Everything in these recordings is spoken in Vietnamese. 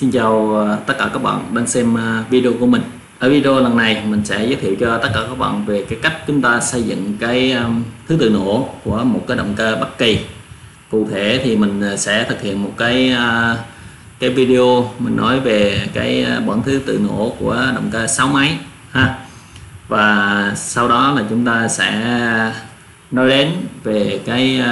Xin chào tất cả các bạn đang xem video của mình. Ở video lần này mình sẽ giới thiệu cho tất cả các bạn về cái cách chúng ta xây dựng cái thứ tự nổ của một cái động cơ bất kỳ. Cụ thể thì mình sẽ thực hiện một cái video mình nói về cái bảng thứ tự nổ của động cơ 6 máy ha. Và sau đó là chúng ta sẽ nói đến về cái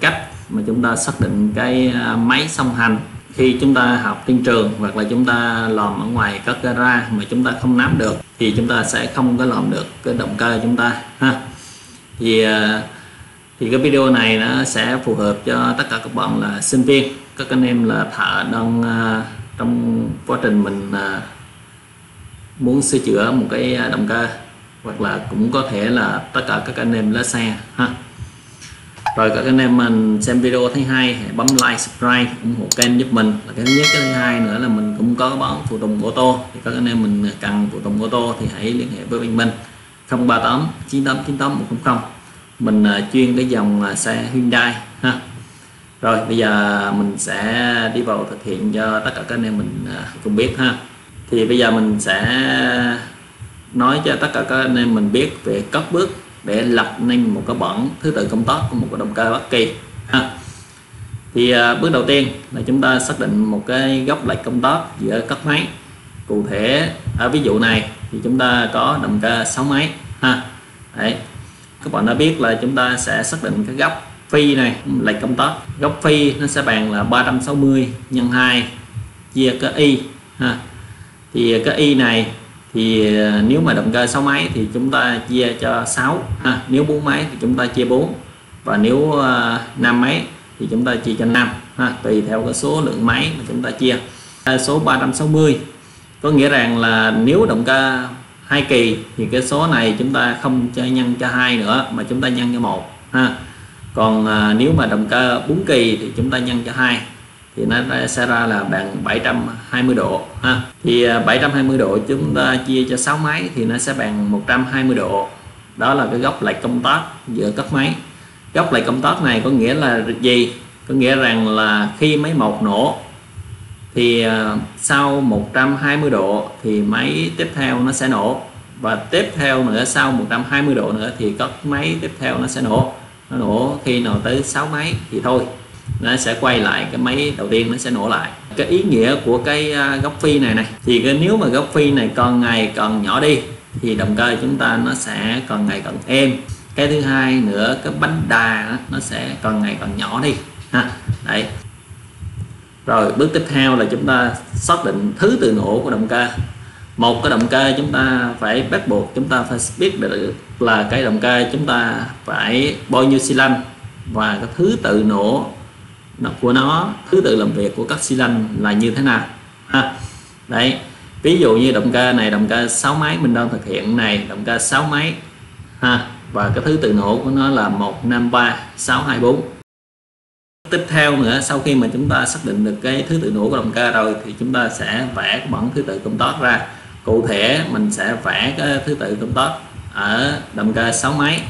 cách mà chúng ta xác định cái máy song hành khi chúng ta học trên trường hoặc là chúng ta làm ở ngoài các gara mà chúng ta không nắm được thì chúng ta sẽ không có làm được cái động cơ chúng ta ha. Thì cái video này nó sẽ phù hợp cho tất cả các bạn là sinh viên, các anh em là thợ đang trong quá trình mình muốn sửa chữa một cái động cơ, hoặc là cũng có thể là tất cả các anh em lái xe ha. Rồi các anh em mình xem video thứ hai hãy bấm like, subscribe ủng hộ kênh giúp mình là cái thứ nhất. Cái thứ hai nữa là mình cũng có bán phụ tùng ô tô, thì các anh em mình cần phụ tùng ô tô thì hãy liên hệ với mình 038 9898 100. Mình chuyên cái dòng là xe Hyundai ha. Rồi bây giờ mình sẽ đi vào thực hiện cho tất cả các anh em mình cùng biết ha. Thì bây giờ mình sẽ nói cho tất cả các anh em mình biết về các bước để lập nên một cái bảng thứ tự công tác của một cái động cơ bất kỳ ha. Thì bước đầu tiên là chúng ta xác định một cái góc lệch công tác giữa các máy. Cụ thể ở ví dụ này thì chúng ta có động cơ 6 máy ha. Đấy, các bạn đã biết là chúng ta sẽ xác định cái góc phi này, lệch công tác. Góc phi nó sẽ bằng là 360 nhân 2 chia cái y ha. Thì cái y này thì nếu mà động cơ 6 máy thì chúng ta chia cho 6 ha. Nếu 4 máy thì chúng ta chia 4, và nếu 5 máy thì chúng ta chia cho 5 ha. Tùy theo cái số lượng máy mà chúng ta chia. Số 360 có nghĩa rằng là nếu động cơ 2 kỳ thì cái số này chúng ta không cho nhân cho 2 nữa mà chúng ta nhân cho 1 ha. Còn nếu mà động cơ 4 kỳ thì chúng ta nhân cho 2 thì nó sẽ ra là bằng 720 độ ha. Thì 720 độ chúng ta chia cho 6 máy thì nó sẽ bằng 120 độ. Đó là cái góc lệch công tác giữa các máy. Góc lệch công tác này có nghĩa là gì? Có nghĩa rằng là khi máy 1 nổ thì sau 120 độ thì máy tiếp theo nó sẽ nổ, và tiếp theo nữa sau 120 độ nữa thì các máy tiếp theo nó sẽ nổ. Nó nổ khi nào tới 6 máy thì thôi, nó sẽ quay lại cái máy đầu tiên, nó sẽ nổ lại. Cái ý nghĩa của cái góc phi này thì nếu mà góc phi này còn ngày còn nhỏ đi thì động cơ chúng ta nó sẽ còn ngày còn êm. Cái thứ hai nữa, cái bánh đà nó sẽ còn ngày còn nhỏ đi ha. Đấy. Rồi bước tiếp theo là chúng ta xác định thứ tự nổ của động cơ. Một cái động cơ chúng ta phải bắt buộc chúng ta phải biết được là cái động cơ chúng ta phải bao nhiêu xi lanh, và cái thứ tự nổ của nó, thứ tự làm việc của các xi lanh là như thế nào ha. Đấy, ví dụ như động cơ này, động cơ 6 máy mình đang thực hiện này, động cơ 6 máy ha, và cái thứ tự nổ của nó là 153624. Tiếp theo nữa, sau khi mà chúng ta xác định được cái thứ tự nổ của động cơ rồi thì chúng ta sẽ vẽ cái bảng thứ tự công tác ra. Cụ thể mình sẽ vẽ cái thứ tự công tác ở động cơ 6 máy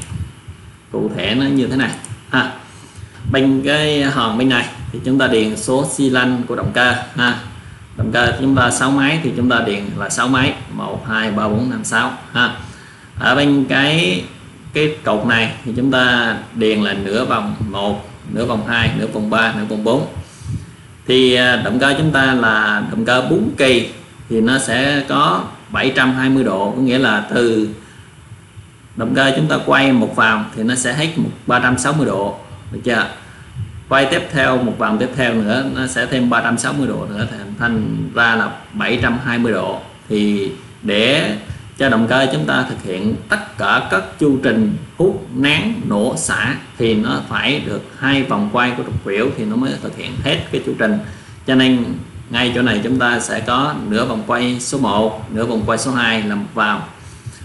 cụ thể nó như thế này ha. Bên cái hòn bên này thì chúng ta điền số xi lanh của động cơ ha. Động cơ chúng ta 6 máy thì chúng ta điền là 6 máy 1 2 3 4 5 6 ha. Ở bên cái cột này thì chúng ta điền là nửa vòng 1, nửa vòng 2, nửa vòng 3, nửa vòng 4. Thì động cơ chúng ta là động cơ 4 kỳ thì nó sẽ có 720 độ, có nghĩa là từ động cơ chúng ta quay một vòng thì nó sẽ hết 360 độ, được chưa? Quay tiếp theo một vòng tiếp theo nữa nó sẽ thêm 360 độ nữa, thành ra là 720 độ. Thì để cho động cơ chúng ta thực hiện tất cả các chu trình hút, nén, nổ, xả thì nó phải được 2 vòng quay của trục khuỷu thì nó mới thực hiện hết cái chu trình. Cho nên ngay chỗ này chúng ta sẽ có nửa vòng quay số 1, nửa vòng quay số 2 là 1 vòng,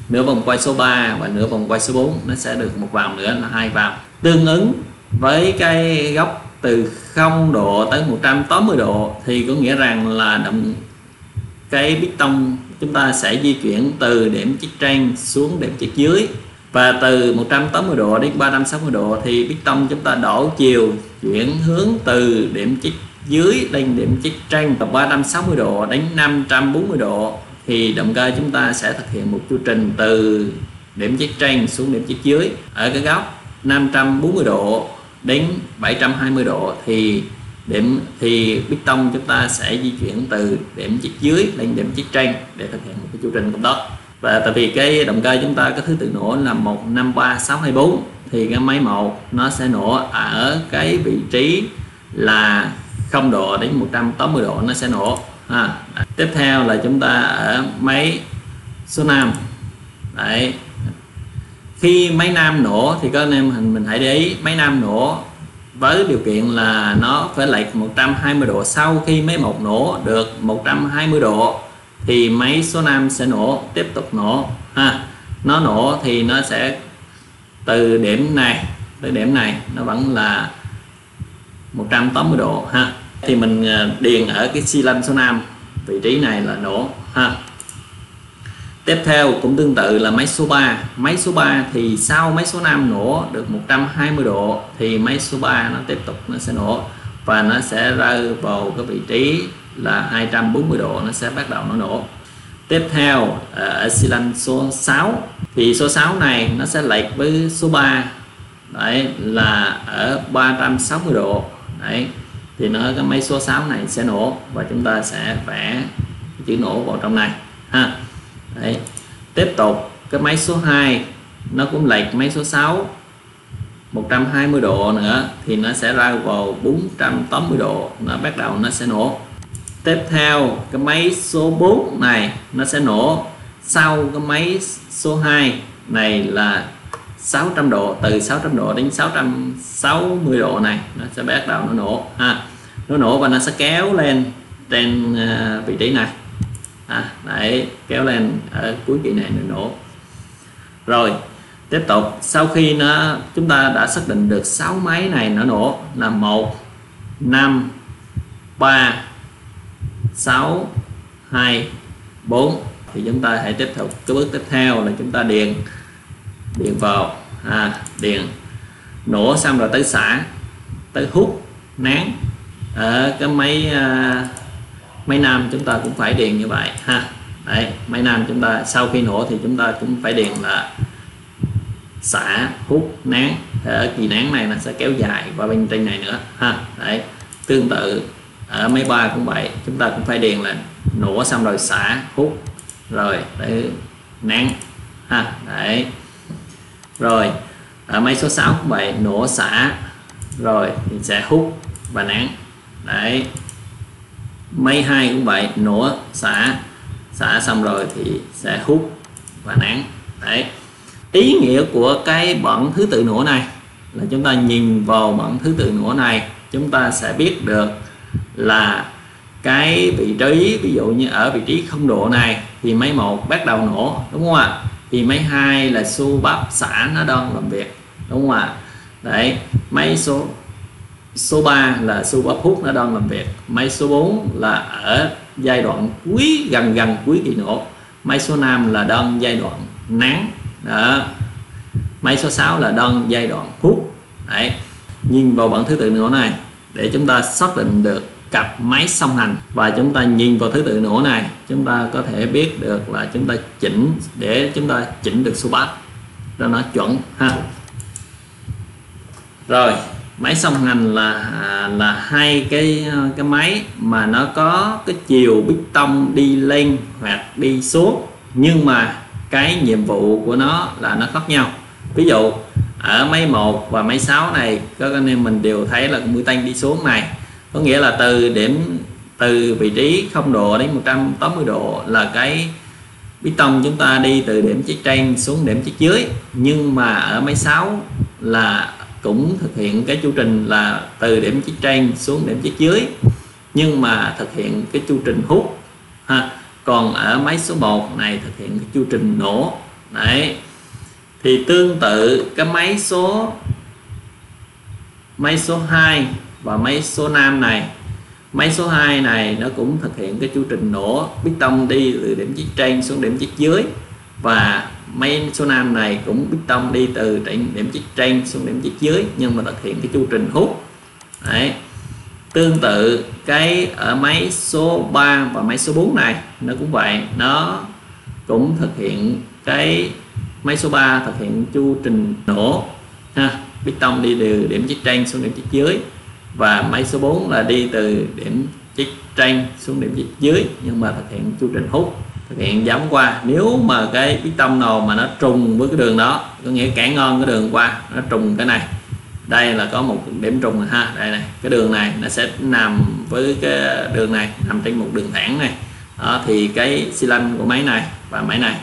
nửa vòng quay số 3 và nửa vòng quay số 4 nó sẽ được 1 vòng nữa là 2 vòng. Tương ứng với cái góc từ 0 độ tới 180 độ thì có nghĩa rằng là cái piston chúng ta sẽ di chuyển từ điểm chiếc trên xuống điểm chiếc dưới, và từ 180 độ đến 360 độ thì piston chúng ta đổ chiều chuyển hướng từ điểm chiếc dưới đỉnh điểm chích trang 360 độ đến 540 độ thì động cơ chúng ta sẽ thực hiện một chu trình từ điểm chích trang xuống điểm chích dưới ở cái góc 540 độ đến 720 độ thì piston chúng ta sẽ di chuyển từ điểm chích dưới lên điểm chích trang để thực hiện một cái chu trình công tắc. Và tại vì cái động cơ chúng ta có thứ tự nổ là 153624 thì cái máy 1 nó sẽ nổ ở cái vị trí là 0 độ đến 180 độ nó sẽ nổ. Tiếp theo là chúng ta ở máy số 5. Đấy. Khi máy nam nổ thì các anh em mình hãy để ý máy nam nổ với điều kiện là nó phải lệch 120 độ. Sau khi máy 1 nổ được 120 độ thì máy số 5 sẽ nổ, tiếp tục nổ. Nó nổ thì nó sẽ từ điểm này tới điểm này nó vẫn là 180 độ thì mình điền ở cái xi lanh số 5 vị trí này là nổ. Tiếp theo cũng tương tự là máy số 3. Máy số 3 thì sau máy số 5 nổ được 120 độ thì máy số 3 nó tiếp tục nó sẽ nổ và nó sẽ rơi vào cái vị trí là 240 độ nó sẽ bắt đầu nó nổ. Tiếp theo ở xi lanh số 6 thì số 6 này nó sẽ lệch với số 3. Đấy là ở 360 độ. Đấy thì nó cái máy số 6 này sẽ nổ và chúng ta sẽ vẽ chữ nổ vào trong này. Đấy. Tiếp tục cái máy số 2 nó cũng lệch máy số 6 120 độ nữa thì nó sẽ ra vào 480 độ nó bắt đầu nó sẽ nổ. Tiếp theo cái máy số 4 này nó sẽ nổ sau cái máy số 2 này là 600 độ, từ 600 độ đến 660 độ này nó sẽ bắt đầu nó nổ. Nó nổ và nó sẽ kéo lên trên vị trí này. Đấy, kéo lên ở cuối kỳ này nó nổ. Rồi tiếp tục sau khi nó chúng ta đã xác định được 6 máy này nó nổ là 1 5 3 6 2 4 thì chúng ta hãy tiếp tục cái bước tiếp theo là chúng ta điền vào điền nổ xong rồi tới xả, tới hút, nén. Ở cái máy nam chúng ta cũng phải điền như vậy Đấy, máy nam chúng ta sau khi nổ thì chúng ta cũng phải điền là xả, hút, nén. Ở kỳ nén này nó sẽ kéo dài qua bên trên này nữa Đấy, tương tự ở máy 3 cũng vậy, chúng ta cũng phải điền là nổ xong rồi xả, hút rồi để nén Đấy. Rồi ở máy số 6 cũng vậy, nổ xả rồi thì sẽ hút và nén. Đấy. Máy 2 cũng vậy, nổ xả xong rồi thì sẽ hút và nén. Đấy. Ý nghĩa của cái bảng thứ tự nổ này là chúng ta nhìn vào bảng thứ tự nổ này chúng ta sẽ biết được là cái vị trí, ví dụ như ở vị trí 0 độ này thì máy 1 bắt đầu nổ, đúng không ạ? Thì máy 2 là xô bắp xả nó đang làm việc, đúng không ạ? Đấy, máy số 3 là xô bắp hút nó đang làm việc. Máy số 4 là ở giai đoạn cuối, gần cuối kỳ nổ. Máy số 5 là đang giai đoạn nén. Đó. Máy số 6 là đang giai đoạn hút. Đấy. Nhìn vào bảng thứ tự nổ này để chúng ta xác định được cặp máy song hành, và chúng ta nhìn vào thứ tự nổ này chúng ta có thể biết được là chúng ta chỉnh để chúng ta chỉnh được số bát cho nó chuẩn Rồi máy song hành là hai cái máy mà nó có cái chiều piston đi lên hoặc đi xuống, nhưng mà cái nhiệm vụ của nó là nó khác nhau. Ví dụ ở máy 1 và máy 6 này các anh em mình đều thấy là mũi tên đi xuống này, có nghĩa là từ vị trí 0 độ đến 180 độ là cái piston chúng ta đi từ điểm chích trên xuống điểm chích dưới. Nhưng mà ở máy 6 là cũng thực hiện cái chu trình là từ điểm chích trên xuống điểm chích dưới, nhưng mà thực hiện cái chu trình hút Còn ở máy số 1 này thực hiện cái chu trình nổ. Đấy. Thì tương tự cái máy số 2 và máy số 5 này, máy số 2 này nó cũng thực hiện cái chu trình nổ, piston đi từ điểm chích trên xuống điểm chích dưới, và máy số 5 này cũng piston đi từ điểm chích trên xuống điểm chích dưới nhưng mà thực hiện cái chu trình hút. Đấy. Tương tự cái ở máy số 3 và máy số 4 này nó cũng vậy, nó cũng thực hiện cái máy số 3 thực hiện chu trình nổ ha, piston đi từ điểm chiếc trên xuống điểm chiếc dưới, và máy số 4 là đi từ điểm chiếc trên xuống điểm chiếc dưới nhưng mà thực hiện chu trình hút, thực hiện giảm qua. Nếu mà cái piston nào mà nó trùng với cái đường đó, có nghĩa cản ngon cái đường qua, nó trùng cái này, đây là có một điểm trùng rồi ha, đây này, cái đường này nó sẽ nằm với cái đường này, nằm trên một đường thẳng này đó, thì cái xi lanh của máy này và máy này,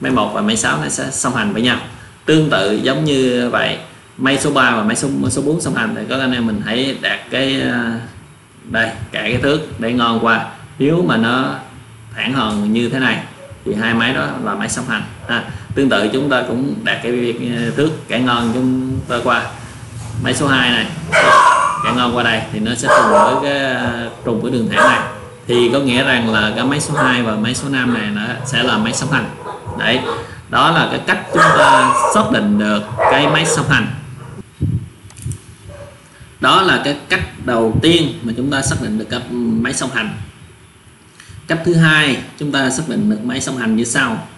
máy 1 và máy 6 nó sẽ song hành với nhau. Tương tự giống như vậy, máy số 3 và máy số 4 song hành thì các anh em mình hãy đạt cái đây, cải cái thước để ngon qua. Nếu mà nó thẳng hòn như thế này thì hai máy đó là máy song hành ha. Tương tự chúng ta cũng đạt cái việc thước cải ngon chúng ta qua máy số 2 này, cản ngon qua đây thì nó sẽ trùng với cái đường thẳng này, thì có nghĩa rằng là cái máy số 2 và máy số 5 này nó sẽ là máy song hành. Đấy, đó là cái cách chúng ta xác định được cái máy song hành. Đó là cái cách đầu tiên mà chúng ta xác định được cái máy song hành. Cách thứ hai chúng ta xác định được máy song hành như sau.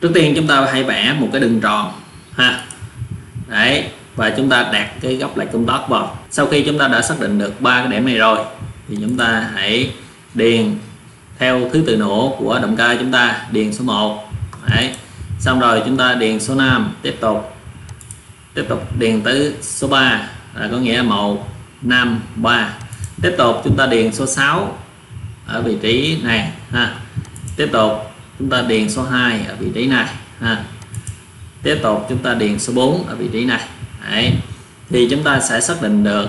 Trước tiên chúng ta hãy vẽ một cái đường tròn ha, đấy, và chúng ta đặt cái góc lệch công tắc vào. Sau khi chúng ta đã xác định được ba cái điểm này rồi thì chúng ta hãy điền theo thứ tự nổ của động cơ chúng ta, điền số 1. Đấy, xong rồi chúng ta điền số 5, tiếp tục điền tới số 3 là có nghĩa 1, 5, 3. Tiếp tục chúng ta điền số 6 ở vị trí này ha. Tiếp tục chúng ta điền số 2 ở vị trí này ha. Tiếp tục chúng ta điền số 4 ở vị trí này. Đấy, thì chúng ta sẽ xác định được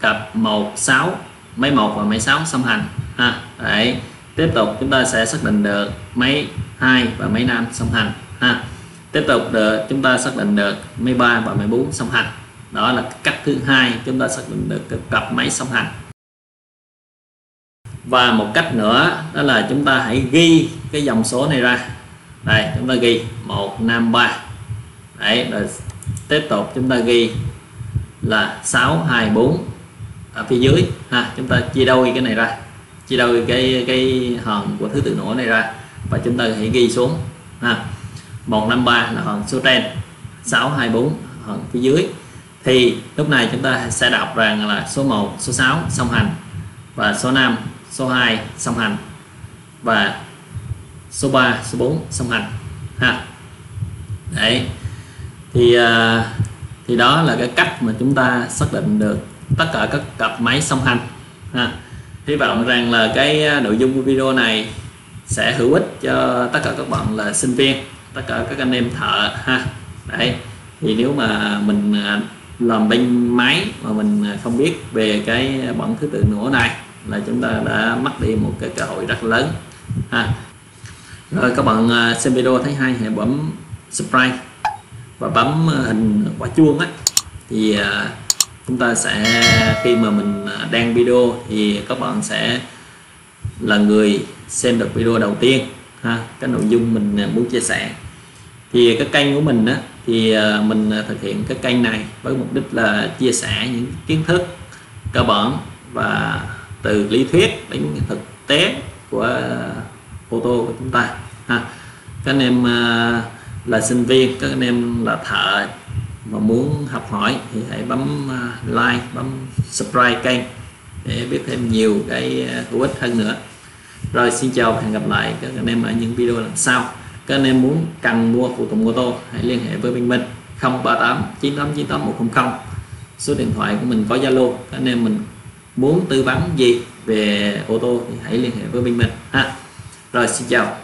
cặp 1, 6, máy 1 và máy 6 song hành ha. Đấy, tiếp tục chúng ta sẽ xác định được máy 2 và máy 5 song hành ha. Tiếp tục chúng ta xác định được máy 3 và máy 4 song hành. Đó là cách thứ hai chúng ta xác định được cặp máy song hành. Và một cách nữa đó là chúng ta hãy ghi cái dòng số này ra. Đây, chúng ta ghi 153. Đấy, rồi tiếp tục chúng ta ghi là 624 ở phía dưới ha. Chúng ta chia đôi cái này ra, chia đôi cái hòn của thứ tự nổ này ra và chúng ta hãy ghi xuống ha. 153 là hòn số trên, 624 hòn phía dưới. Thì lúc này chúng ta sẽ đọc rằng là số 1, số 6 song hành, và số 5, số 2 song hành, và số 3, số 4 song hành ha. Đấy, thì đó là cái cách mà chúng ta xác định được tất cả các cặp máy song hành ha. Hy vọng rằng là cái nội dung của video này sẽ hữu ích cho tất cả các bạn là sinh viên, tất cả các anh em thợ ha. Đấy, thì nếu mà mình làm bên máy mà mình không biết về cái bảng thứ tự nổ này là chúng ta đã mất đi một cái cơ hội rất lớn ha. Rồi các bạn xem video thấy hay hãy bấm subscribe và bấm hình quả chuông á, thì chúng ta sẽ khi mà mình đăng video thì các bạn sẽ là người xem được video đầu tiên ha, cái nội dung mình muốn chia sẻ. Thì cái kênh của mình á, thì mình thực hiện cái kênh này với mục đích là chia sẻ những kiến thức cơ bản và từ lý thuyết đến thực tế của ô tô của chúng ta ha. Các anh em là sinh viên, các anh em là thợ mà muốn học hỏi thì hãy bấm like, bấm subscribe kênh để biết thêm nhiều cái hữu ích hơn nữa. Rồi xin chào và hẹn gặp lại các anh em ở những video lần sau. Các anh em muốn cần mua phụ tùng ô tô hãy liên hệ với bên mình 038 989 8100. Số điện thoại của mình có Zalo. Các anh em mình muốn tư vấn gì về ô tô thì hãy liên hệ với bên mình ha. Rồi xin chào.